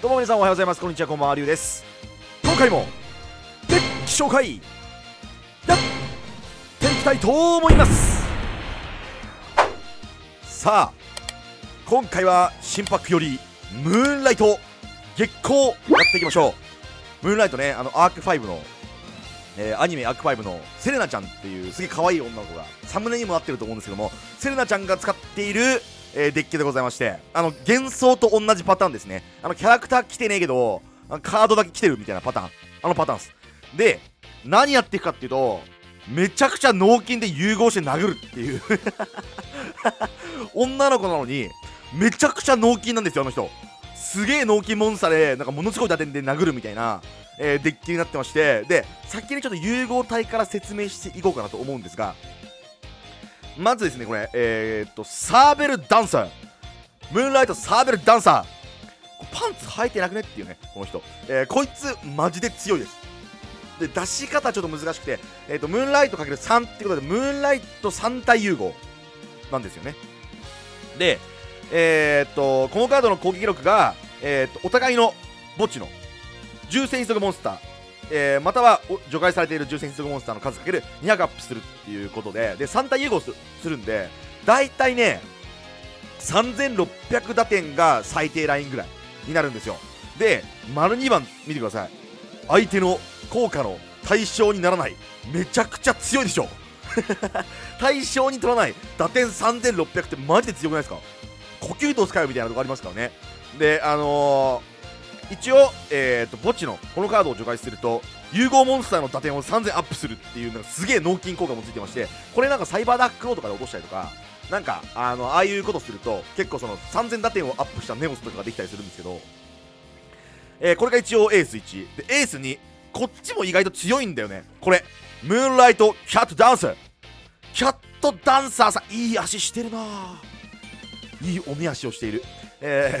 どうも皆さんおはようございます。こんにちは、こんばんは、りゅうです。今回もデッキ紹介やっていきたいと思います。さあ今回は新パックよりムーンライト月光やっていきましょう。ムーンライトね、アーク5のアニメアーク5のセレナちゃんっていうすげえ可愛い女の子がサムネにもなってると思うんですけども、セレナちゃんが使っている、デッキでございまして、幻想と同じパターンですね。キャラクター来てねえけどカードだけ来てるみたいなパターン、パターンです。で何やっていくかっていうと、めちゃくちゃ脳筋で融合して殴るっていう女の子なのにめちゃくちゃ脳筋なんですよ。人すげえ脳筋モンスターで、なんかものすごい打点で殴るみたいなデッキになってまして、で先にちょっと融合体から説明していこうかなと思うんですが、まずですねこれ、サーベルダンサー、ムーンライトサーベルダンサー、パンツ履いてなくねっていうね、この人、こいつマジで強いです。で出し方ちょっと難しくて、ムーンライト ×3 ってことでムーンライト3体融合なんですよね。でこのカードの攻撃力が、お互いの墓地の重戦一族モンスター、または除外されている重戦一族モンスターの数かける200アップするっていうことで、3体融合するんで、だいたいね3600打点が最低ラインぐらいになるんですよ。で丸2番見てください。相手の効果の対象にならない、めちゃくちゃ強いでしょ対象に取らない打点3600ってマジで強くないですか。呼吸と使うみたいなとこありますからね。で一応、墓地のこのカードを除外すると融合モンスターの打点を3000アップするっていうのがすげえ脳筋効果もついてまして、これなんかサイバーダックローとかで起こしたりとか、なんかああいうことすると結構その3000打点をアップしたネモスとかができたりするんですけど、これが一応エース1でエース2、こっちも意外と強いんだよね。これムーンライトキャットダンサー、キャットダンサーさんいい足してるなぁ、いいおみ足をしている。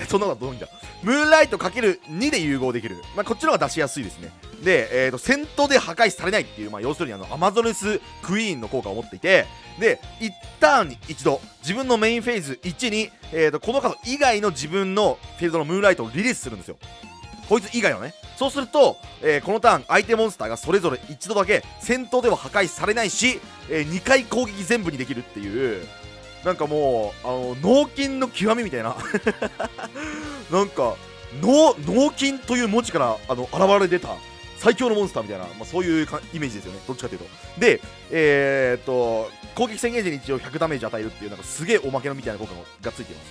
そんなことはどういうんだ。ムーンライト ×2 で融合できる。まあ、こっちの方が出しやすいですね。で、戦闘で破壊されないっていう、要するにアマゾネスクイーンの効果を持っていて、で、1ターンに1度、自分のメインフェーズ1に、このカード以外の自分のフィールドのムーンライトをリリースするんですよ。こいつ以外のね。そうすると、このターン、相手モンスターがそれぞれ1度だけ戦闘では破壊されないし、2回攻撃全部にできるっていう。なんかもう脳筋の極みみたいななんか脳筋という文字から現れ出た最強のモンスターみたいな、そういうイメージですよね、どっちかというと。で攻撃宣言時に一応100ダメージ与えるっていう、なんかすげえおまけのみたいな効果がついています。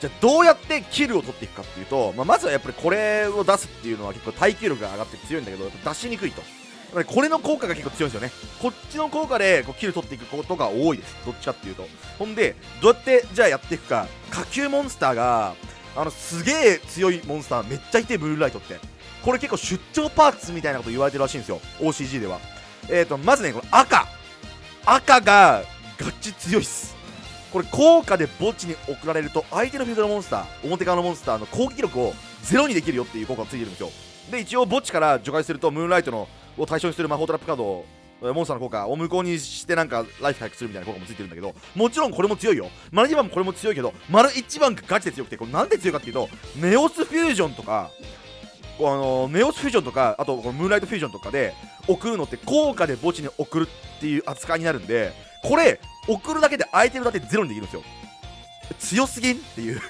じゃあどうやってキルを取っていくかっていうと、まずはやっぱりこれを出すっていうのは結構耐久力が上がって強いんだけど、出しにくいと。これの効果が結構強いんですよね。こっちの効果でキル取っていくことが多いです、どっちかっていうと。ほんでどうやってじゃあやっていくか。火球モンスターがすげえ強いモンスターめっちゃいて、ムーンライトってこれ結構出張パーツみたいなこと言われてるらしいんですよ、 OCG では。まずねこの赤がガチ強いっす。これ効果で墓地に送られると相手のフィールドのモンスター、表側のモンスターの攻撃力をゼロにできるよっていう効果がついてるんですよ。で一応墓地から除外するとムーンライトのを対象にする魔法トラップカードをモンスターの効果を無効にしてなんかライフ回復するみたいな効果もついてるんだけど、もちろんこれも強いよ。丸2番もこれも強いけど、丸1番がガチで強くて、これなんで強いかっていうと、ネオスフュージョンとかあとこのムーンライトフュージョンとかで送るのって効果で墓地に送るっていう扱いになるんで、これ送るだけで相手のだってゼロにできるんですよ。強すぎんっていう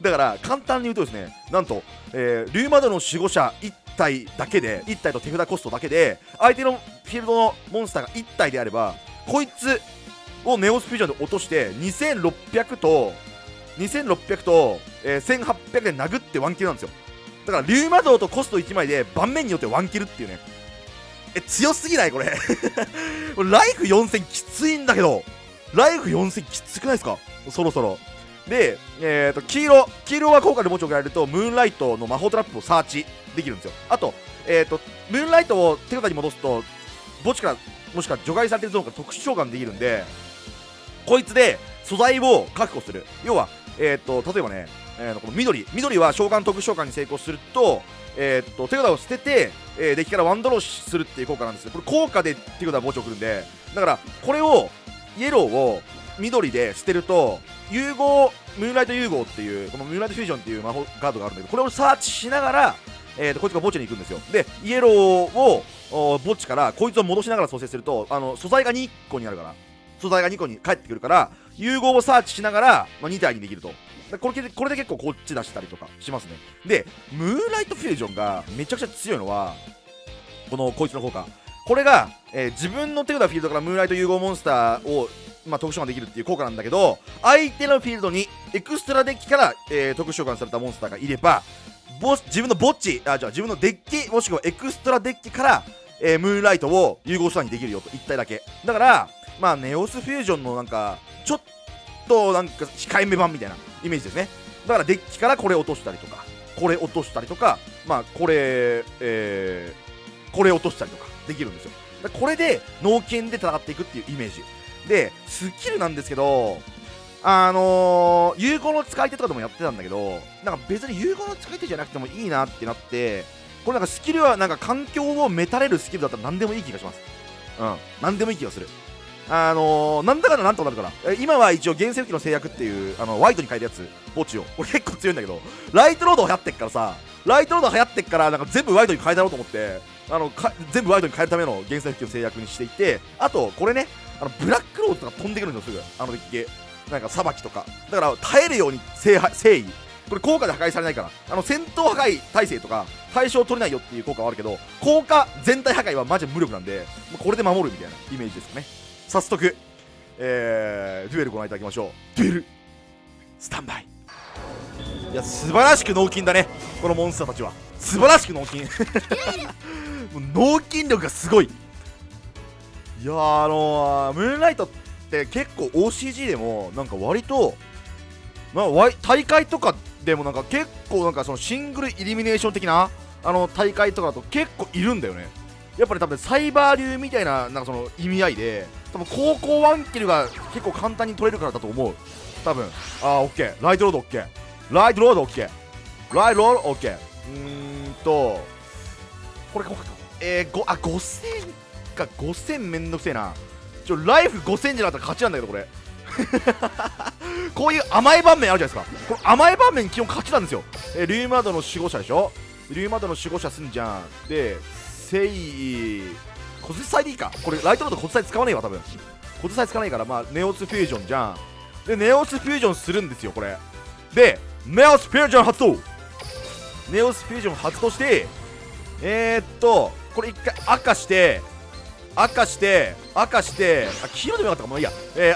だから簡単に言うとですね、なんと、竜魔道の守護者1体だけで、1体と手札コストだけで相手のフィールドのモンスターが1体であれば、こいつをネオスフュージョンで落として2600と、1800で殴ってワンキルなんですよ。だから竜魔道とコスト1枚で盤面によってワンキルっていうね、強すぎないこれライフ4000きついんだけど、ライフ4000きつくないですかそろそろ。で、黄色は効果でもちろん送られるとムーンライトの魔法トラップをサーチできるんですよ。あと、ムーンライトを手札に戻すと墓地からもしくは除外されてるゾーンから特殊召喚できるんで、こいつで素材を確保する。要は、例えばね、この緑は召喚特殊召喚に成功すると、手札を捨てて、デッキからワンドローするっていう効果なんですけど、これ効果で手札は墓地を送るんで、だからこれをイエローを緑で捨てると融合ムーンライト融合っていうこのムーンライトフュージョンっていう魔法カードがあるんだけど、これをサーチしながら、こいつが墓地に行くんですよ。でイエローを墓地からこいつを戻しながら蘇生すると、素材が2個になるから、素材が2個に返ってくるから融合をサーチしながら、2体にできると。これで結構こっち出したりとかしますね。でムーンライトフュージョンがめちゃくちゃ強いのはこいつの効果、これが、自分の手札フィールドからムーンライト融合モンスターを、特殊召喚できるっていう効果なんだけど、相手のフィールドにエクストラデッキから、特殊召喚されたモンスターがいれば、自分のデッキもしくはエクストラデッキから、ムーンライトを融合したにできるよと、1体だけ。だからネオスフュージョンのちょっと控えめ版みたいなイメージですね。だからデッキからこれ落としたりとか、これ落としたりとか、これ落としたりとかできるんですよ。これで脳剣で戦っていくっていうイメージで、スキルなんですけど、融合の使い手とかでもやってたんだけど、別に融合の使い手じゃなくてもいいなってなって、これスキルは環境をめたれるスキルだったら何でもいい気がします。何でもいい気がする。なんだかなんとなるから、今は一応原生武器の制約っていうワイトに変えるやつ、墓地をこれ結構強いんだけど、ライトロード流行ってっからさ、ライトロード流行ってっから全部ワイトに変えたろうと思って、全部ワイドに変えるための原生復帰を制約にしていて、あとこれね、ブラックロードとか飛んでくるんですよ、すぐデッキさばきとか。だから耐えるように誠意、これ効果で破壊されないから、戦闘破壊耐性とか対象を取れないよっていう効果はあるけど、効果全体破壊はマジ無力なんで、これで守るみたいなイメージですかね。早速、デュエルご覧いただきましょう。デュエルスタンバイ。いや、素晴らしく脳筋だね、このモンスターたちは。素晴らしく脳筋脳筋力がすごい。いやー、ムーンライトって結構 OCG でも割と大会とかでも結構そのシングルイリミネーション的な大会とかだと結構いるんだよね。やっぱり多分サイバー流みたいな、その意味合いで多分高校ワンキルが結構簡単に取れるからだと思う。多分OK、ライトロード OK、ライトロード OK、ライトロード OK、これ5000か、5000めんどくせえな。ライフ5000じゃなかったら勝ちなんだけど、これこういう甘い盤面あるじゃないですか。この甘い盤面基本勝ちなんですよ。竜窓の守護者でしょ、竜窓の守護者すんじゃん。でセイ小手サイでいいか、これライトロード小手サイ使わねえわ、多分小手サイ使わないから、ネオスフュージョンじゃん。でネオスフュージョンするんですよ、これでネオスフュージョン発動、ネオスフュージョン発動して、これ一回赤して赤して赤して、黄色でもよかったかも、いいや。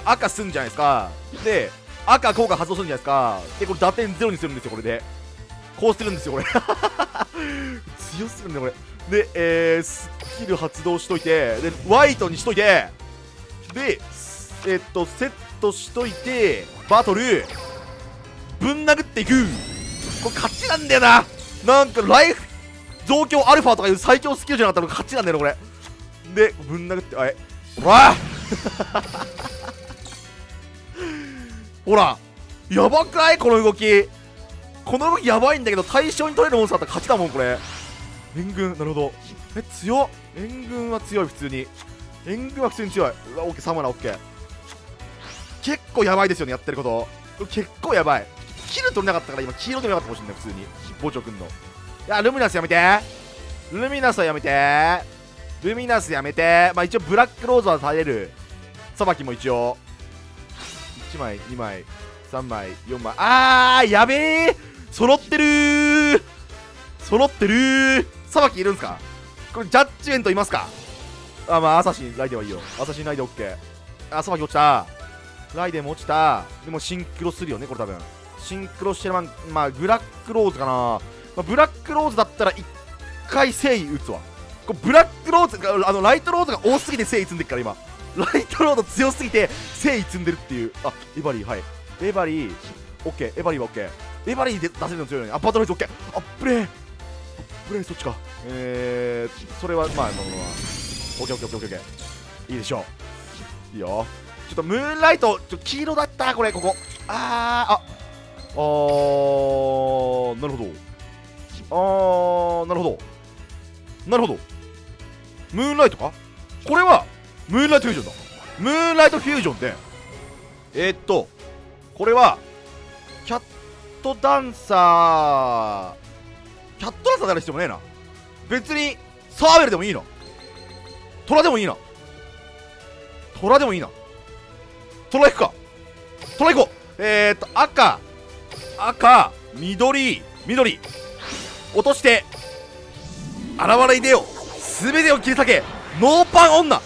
赤すんじゃないですか。で赤効果発動するんじゃないですか。でこれ打点ゼロにするんですよ。これでこうするんですよ、これ強すぎるんだよ、これで。スキル発動しといて、でワイトにしといて、でセットしといて、バトルぶん殴っていく。これ勝ちなんだよな。ライフ増強アルファとかいう最強スキルじゃなかったら勝ちなんだよな、これでぶん殴って、あえほらほら、やばくない？この動きやばいんだけど、対象に取れるモンスターだったら勝ちだもん、これ。援軍、なるほど。強っ。援軍は強い、普通に。援軍は普通に強い。うわ、オッケー、サマナ、オッケー。結構やばいですよね、やってること。結構やばい。キル取れなかったから、今、黄色取れなかったかもしれない、普通に。ボチョ君の。いや、ルミナスやめて。ルミナスはやめて。ルミナスやめて。一応、ブラックローズは耐える。さばきも一応。1枚、2枚、3枚、4枚。やべえ。揃ってるー。さばきいるんすか、これ。ジャッジメントいますか。アサシンライデンはいいよ。アサシンライデンオッケー。さばき落ちた。ライデンも落ちた。でもシンクロするよね、これ多分。シンクロしてるブラックローズかな。ブラックローズだったら1回誠意打つわ。これブラックローズ、ライトローズが多すぎて誠意積んでるから、今。ライトロード強すぎて誠意積んでるっていう。エバリー、はい。エバリー、オッケー。エバリーはオッケー。エバリーで出せるの強いのに。バトルフェイスオッケー。プレイそっちか。それはオッケーオッケーオッケーオッケー。いいでしょう。いいよ。ちょっとムーンライト、黄色だった、これ、ここ。なるほど。なるほど。ムーンライトか？これは、ムーンライトフュージョンだ。ムーンライトフュージョンで、これはキャットダンサー、キャットダンサーである必要もねえな。別にサーベルでもいいな、トラでもいいな、トラでもいいな。トラ行くか、トラ行こう。赤赤緑緑落として現れいでよ、全てを切り裂けノーパン女、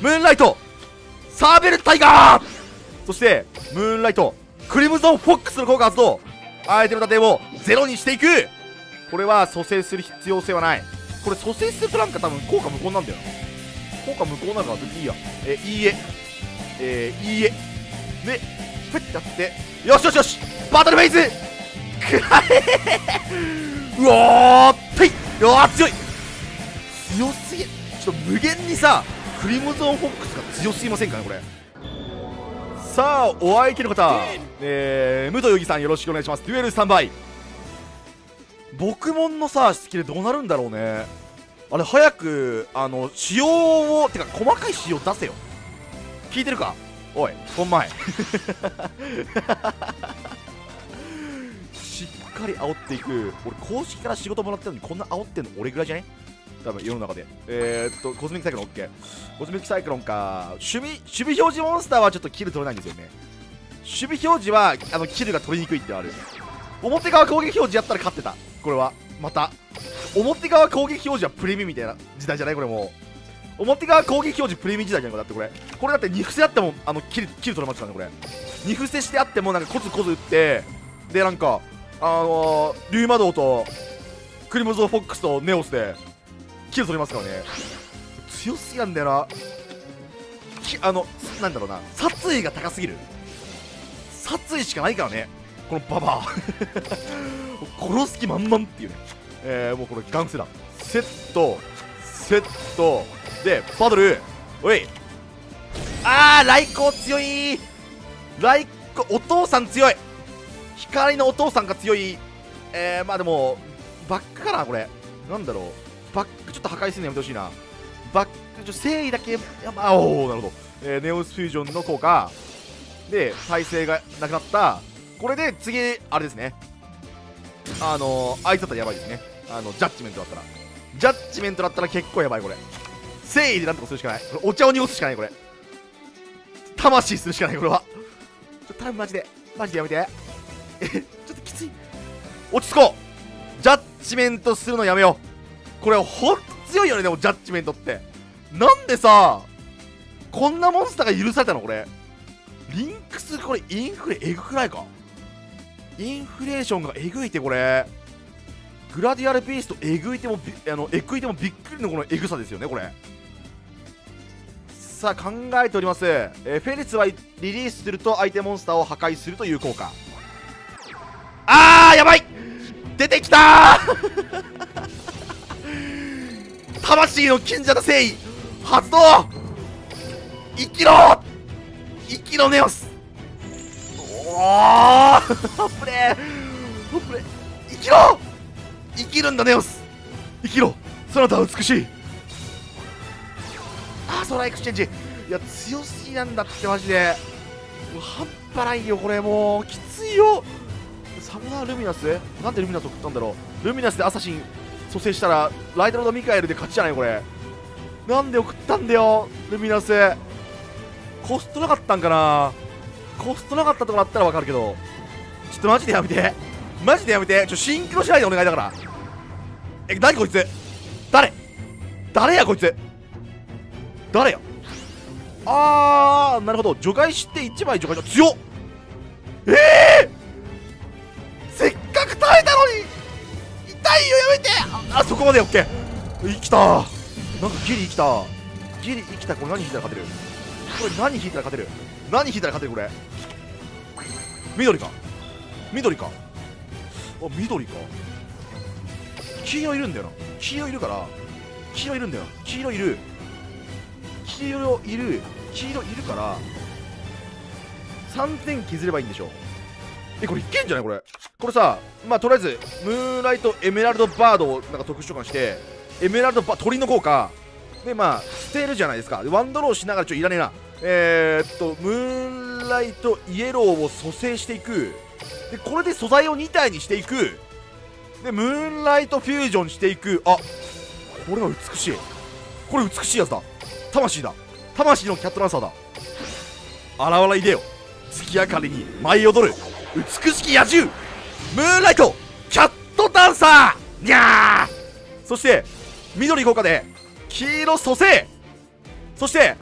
ムーンライトサーベルタイガー、そしてムーンライトクリムゾンフォックスの効果発動、相手の盾をゼロにしていく。これは蘇生する必要性はない。これ蘇生するとなんか多分効果無効なんだよな。効果無効なのか別にいいや。いいえでふってやって、よしよしよし、バトルフェイズくらえうわーっていうわー、強い、強すぎ、ちょっと無限にさクリムゾンフォックスが強すぎませんかねこれ。さあお相手の方、武藤由紀さんよろしくお願いします。デュエルスタンバイ。僕もんのさスキルどうなるんだろうね。あれ早く仕様をてか細かい仕様出せよ。聞いてるかおいこんまいしっかり煽っていく。俺公式から仕事もらってるのにこんな煽ってんの俺ぐらいじゃね多分世の中で。コズミックサイクロン OK、 コズミックサイクロンか。守備表示モンスターはちょっとキル取れないんですよね。守備表示はキルが取りにくいってある。表側攻撃表示やったら勝ってた。これはまた表側攻撃表示はプレミみたいな時代じゃないこれもう。表側攻撃表示プレミ時代じゃないかだってこれ。これだって二伏せあってもキル取れますからねこれ。二伏せしてあってもなんかコツコツ打ってでなんか竜魔道とクリムゾンフォックスとネオスでキル取りますからね。強すぎなんだよな。なんだろうな、殺意が高すぎる。殺意しかないからねこのババア殺す気満々っていうね。もうこれガンセだ。セットでバトル。おい雷光強い、雷光お父さん強い、光のお父さんが強い。まあでもバックかなこれ。なんだろう、バックちょっと破壊するのやめてほしいな。バックちょっと誠意だけ、おおなるほど。ネオスフュージョンの効果で耐性がなくなった。これで次あれですね、あいつだったらやばいですね。ジャッジメントだったら、ジャッジメントだったら結構やばいこれ。誠意でなんとかするしかないこれ。お茶を濁すしかないこれ。魂するしかないこれは。ちょっと頼むマジでやめてちょっときつい。落ち着こう。ジャッジメントするのやめよう。これほんと強いよね。でもジャッジメントってなんでさこんなモンスターが許されたのこれ。リンクスこれインフレえぐくないか。インフレーションがえぐいてこれグラディアルビーストえぐいてもびっくりのこのえぐさですよねこれ。さあ考えております。フェリスはリリースすると相手モンスターを破壊するという効果。あーやばい出てきた魂の賢者の誠意発動。生きろ生きろネオス。おープレー生きるんだネオス。生きろそなたは美しい。あーソーラーエクスチェンジ。いや強すぎなんだってマジで。半端ないよこれ。もうきついよ。サムナールミナスなんでルミナス送ったんだろう。ルミナスでアサシン蘇生したらライドロードミカエルで勝ちじゃないこれ。なんで送ったんだよルミナス。コストなかったんかな。コストなかったところだったらわかるけど、ちょっとマジでやめてシンクロしないでお願いだから。何こいつ誰やこいつ誰や。あーなるほど、除外して1枚除外し、強っ。せっかく耐えたのに痛いよやめて。あそこまでオッケー。生きたなんかギリ生きた。これ何引いたら勝てる。これ何引いたら勝てる。これ緑かあ緑か。黄色いるから3点削ればいいんでしょ。これいけんじゃないこれさ。まあとりあえずムーンライトエメラルドバードをなんか特殊召喚して、エメラルド鳥の効果でまあ捨てるじゃないですか。でワンドローしながらいらねえな。ムーンライトイエローを蘇生していく。でこれで素材を2体にしていく。でムーンライトフュージョンしていく。あ、これは美しい。これ美しいやつだ。魂だ。魂のキャットランサーだ。現れいでよ、月明かりに舞い踊る美しき野獣、ムーンライトキャットダンサー。にゃー。そして緑効果で黄色蘇生。そして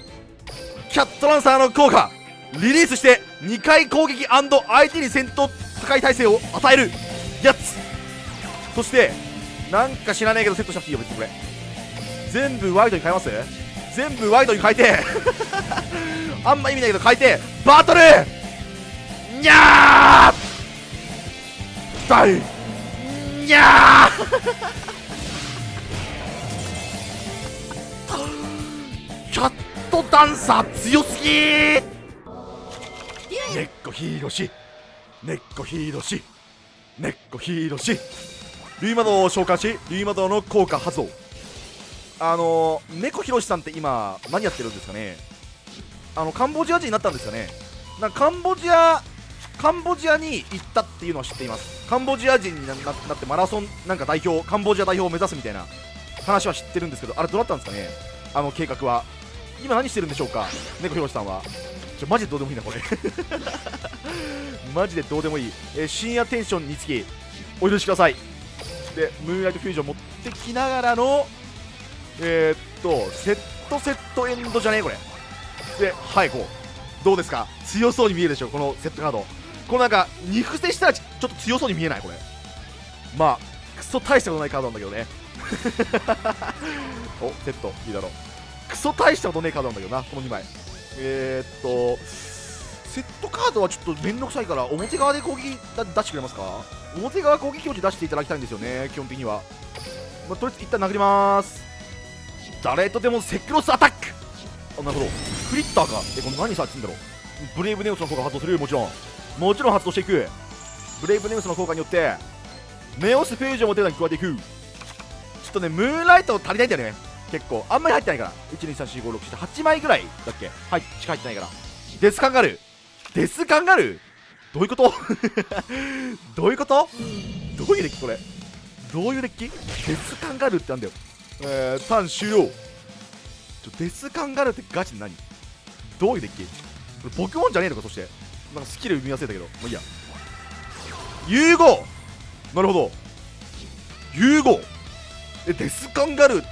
キャットランサーの効果リリースして2回攻撃&相手に戦闘破壊耐性を与えるやつ。そしてなんか知らねえけどセットしなくていいよ別に。これ全部ワイドに変えます。全部ワイドに変えてあんま意味ないけど変えてバトル。にゃーダイにゃーキャットダンサー強すぎー。根っこヒーロシ、根っこヒーロシ、根っこヒーロシ。ルイマドを召喚しルイマドの効果発動。猫ひろしさんって今何やってるんですかね。カンボジア人になったんですかね。なんかカンボジアに行ったっていうのは知っています。カンボジア人になってマラソンなんか代表、カンボジア代表を目指すみたいな話は知ってるんですけど、あれどうだったんですかね。計画は今何してるんでしょうか、猫ひろしさんは。マジでどうでもいいなこれマジでどうでもいい。深夜テンションにつきお許しください。でムーンライトフュージョン持ってきながらのセットエンドじゃねえこれで。はいこうどうですか、強そうに見えるでしょこのセットカード。このなんか二伏せしたらちょっと強そうに見えないこれ。まあクソ大したことないカードなんだけどねおセットいいだろう。クソ大したことねえカードなんだけどなこの2枚。セットカードはちょっと面倒くさいから表側で攻撃出してくれますか。表側攻撃表示出していただきたいんですよね基本的には。まあ、とりあえず一旦殴りまーす。誰とでもセクロスアタック。あ、なるほどフリッターか。この何さっきんだろう。ブレイブネオスの効果発動する。もちろん発動していく。ブレイブネオスの効果によってネオスフュージョンを手段に加えていく。ちょっとねムーンライト足りないんだよね結構。あんまり入ってないから 1,2,3,4,5,6,7,8 枚ぐらいだっけ、はいしか入ってないから。デスカンガルー、デスカンガルーどういうことどういうことどういうデッキこれ、どういうデッキ。デスカンガルーってなんだよ。ターン終了。デスカンガルーってガチで何、どういうデッキ。ポケモンじゃねえのか。そしてなんかスキル見忘れたけどまあいいや。融合、なるほど融合。デスカンガルーっ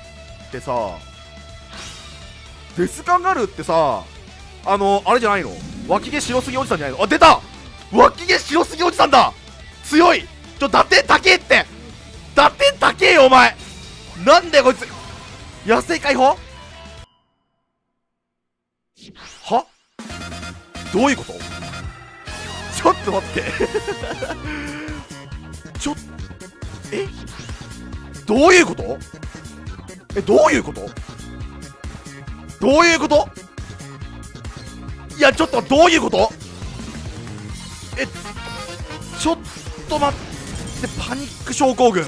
てさ、デスカンガルーってさ、あれじゃないの、脇毛白すぎおじさんじゃないの。あ出た、脇毛白すぎおじさんだ。強い。伊達高えって、伊達高えよお前。なんだよこいつ。野生解放はどういうこと。ちょっと待ってちょっえどういうこと。どういうこと、どういうこと。いやちょっとどういうこと。ちょっと待って、パニック症候群。